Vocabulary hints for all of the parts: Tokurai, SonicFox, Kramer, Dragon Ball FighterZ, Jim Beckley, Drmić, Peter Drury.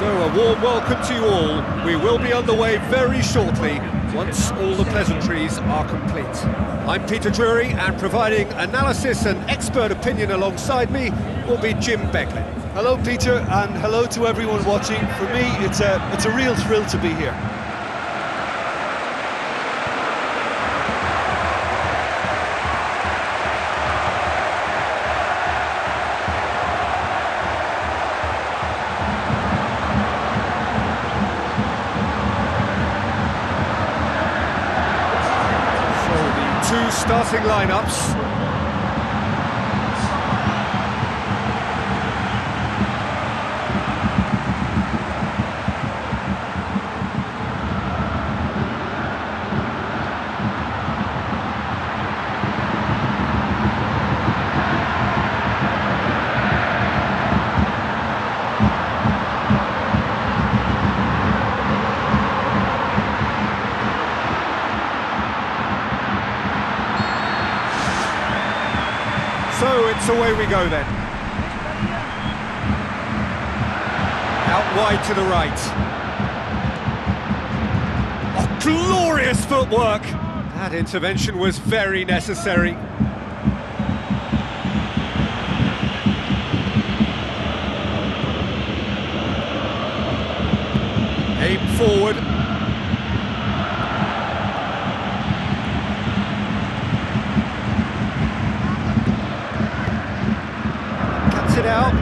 So a warm welcome to you all. We will be underway very shortly, once all the pleasantries are complete. I'm Peter Drury, and providing analysis and expert opinion alongside me will be Jim Beckley. Hello, Peter, and hello to everyone watching. For me, it's a real thrill to be here. Two starting lineups. So it's away we go then. Out wide to the right. Oh, glorious footwork! That intervention was very necessary. Aim forward. Out.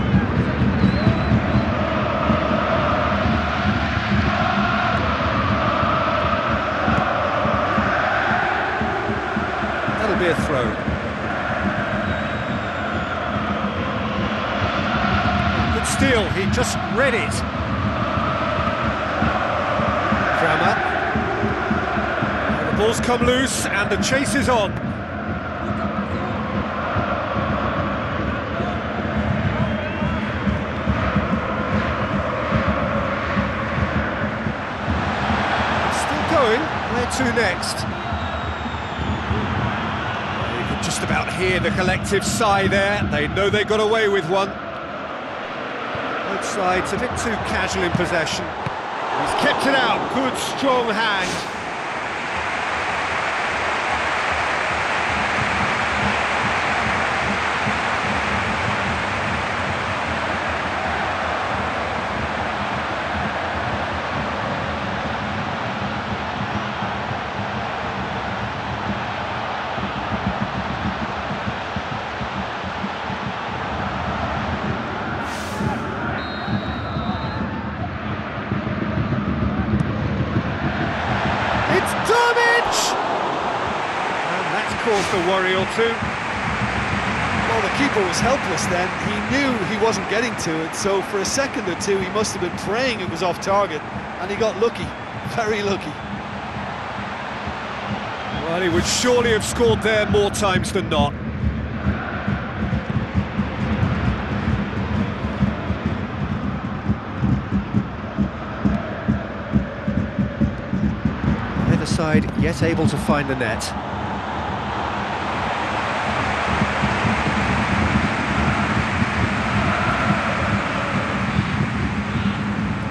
That'll be a throw. Good steal, he just read it. Kramer. The ball's come loose and the chase is on. Who next? You can just about hear the collective sigh there. They know they got away with one. Both sides a bit too casual in possession. He's kept it out. Good, strong hand. A worry or two. Well, the keeper was helpless then. He knew he wasn't getting to it, so for a second or two he must have been praying it was off target, and he got lucky, very lucky. Well, he would surely have scored there more times than not. The other side yet able to find the net.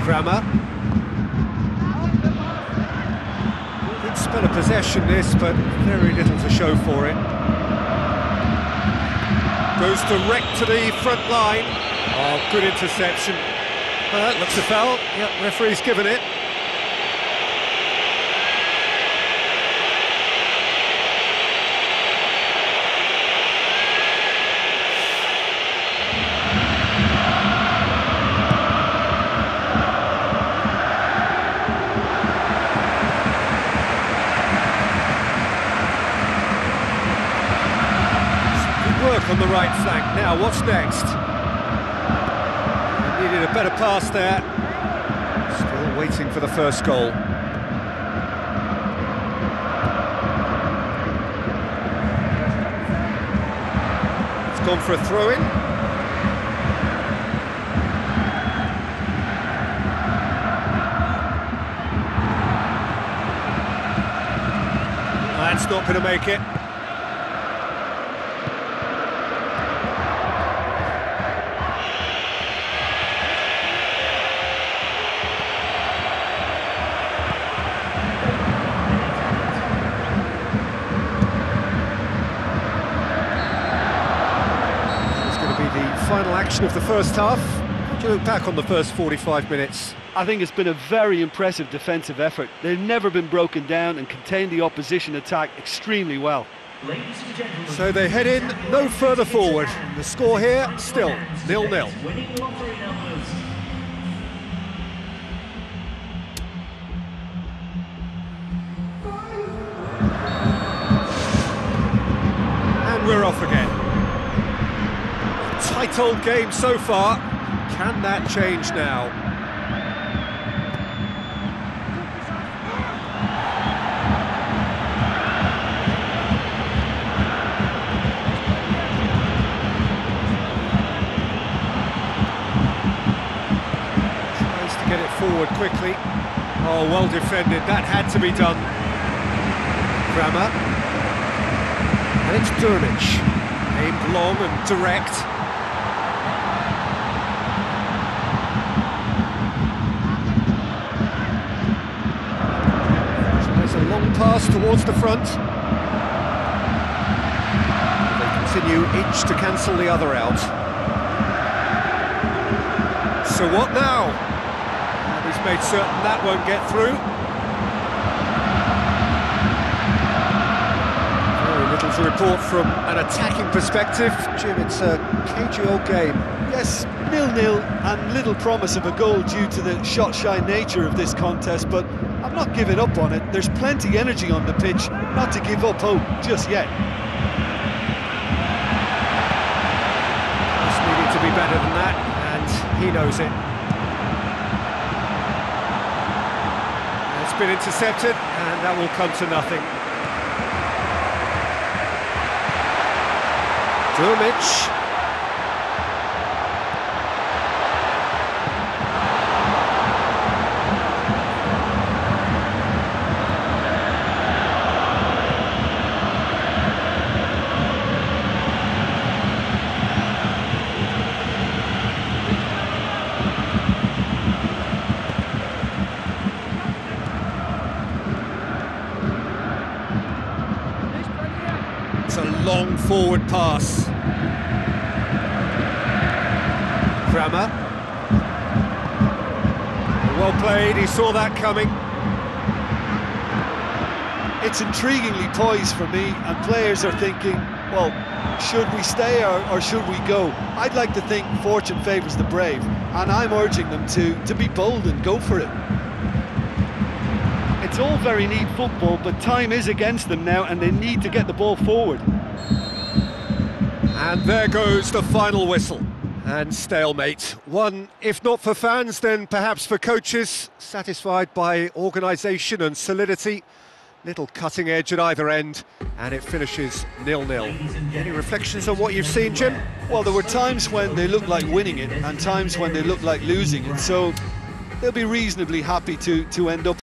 Kramer. Good spell of possession this, but very little to show for it. Goes direct to the front line. Oh, good interception. Well, that looks a foul. Yep, referee's given it. On the right flank. Now, what's next? Needed a better pass there. Still waiting for the first goal. It's gone for a throw-in. That's not going to make it. action of the first half. What do you look back on the first 45 minutes? I think it's been a very impressive defensive effort. They've never been broken down and contained the opposition attack extremely well. So they head in no further forward. The score here, still 0-0. And we're off again. A tight old game so far. Can that change now? Forward quickly. Oh, well defended. That had to be done. Kramer. And it's Drmić. Aimed long and direct. So there's a long pass towards the front. They continue each to cancel the other out. So what now? He's made certain that won't get through. Very little to report from an attacking perspective. Jim, it's a cagey old game. Yes, 0-0 and little promise of a goal due to the shot-shy nature of this contest, but I'm not giving up on it. There's plenty energy on the pitch, not to give up hope just yet. It's needed to be better than that, and he knows it. Been intercepted, and that will come to nothing. Drmić. A long forward pass. Kramer. Well played, he saw that coming. It's intriguingly poised for me, and players are thinking, well, should we stay or should we go? I'd like to think fortune favours the brave, and I'm urging them to be bold and go for it. It's all very neat football, but time is against them now, and they need to get the ball forward. And there goes the final whistle. And stalemate. One, if not for fans, then perhaps for coaches, satisfied by organisation and solidity. Little cutting edge at either end, and it finishes 0-0. Any reflections on what you've seen, Jim? Well, there were times when they looked like winning it, and times when they looked like losing it, so they'll be reasonably happy to end up